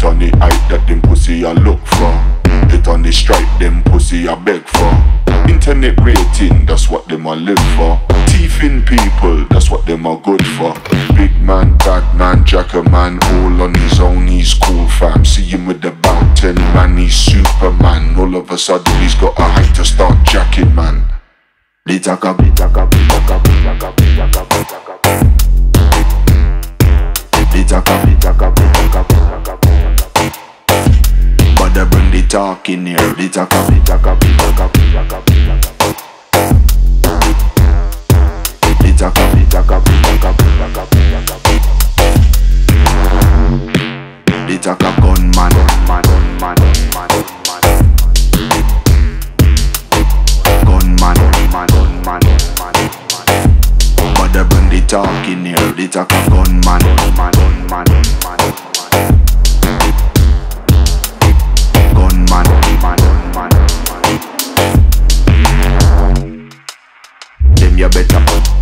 It on the height that them pussy I look for. It on the stripe them pussy I beg for. Internet rating, that's what them I live for. Thiefing people, that's what them are good for. Big man, bad man, jacker man, all on his own, he's cool fam. See him with about 10 man, he's Superman. All of a sudden he's got a height to start jacking man. But they bring the talk in here. But they bring the talk in here. They talk a gunman.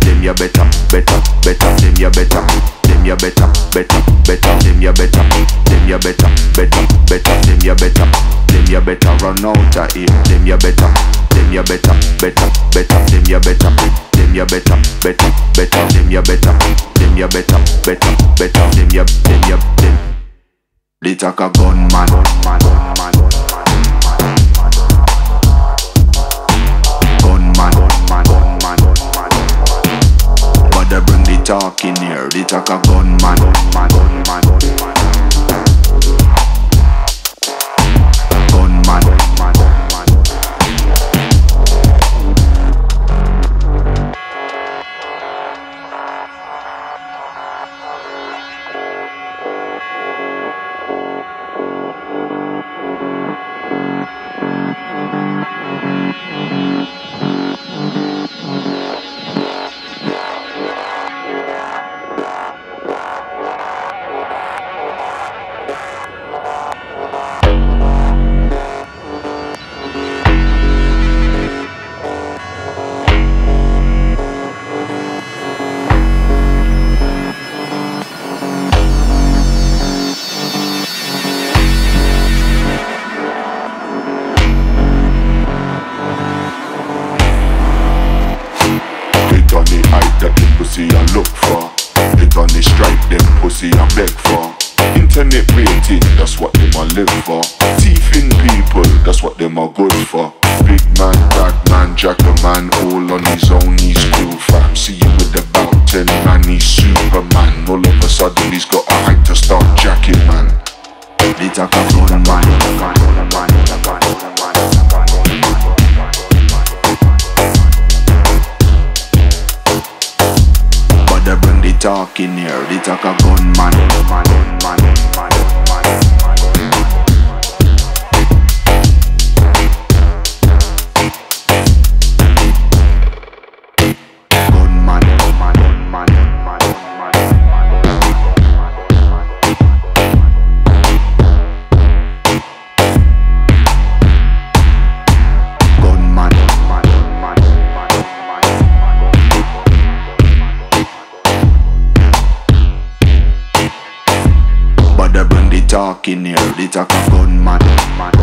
Them ya better, them ya better, better, better, them ya better, them ya better, better, better, them ya better, them ya better, better, better, them ya better, them ya better run out of here. Them ya better, them ya better, better, better, them ya better, them ya better, better, better, them ya better, them ya better, better, better, them ya, them. They talk a gunman, gunman, gunman, gunman, gunman, gunman. They bring the talk in here. They talk a gunman, gunman, gunman, gunman, gunman, talking here, they talk a gunman.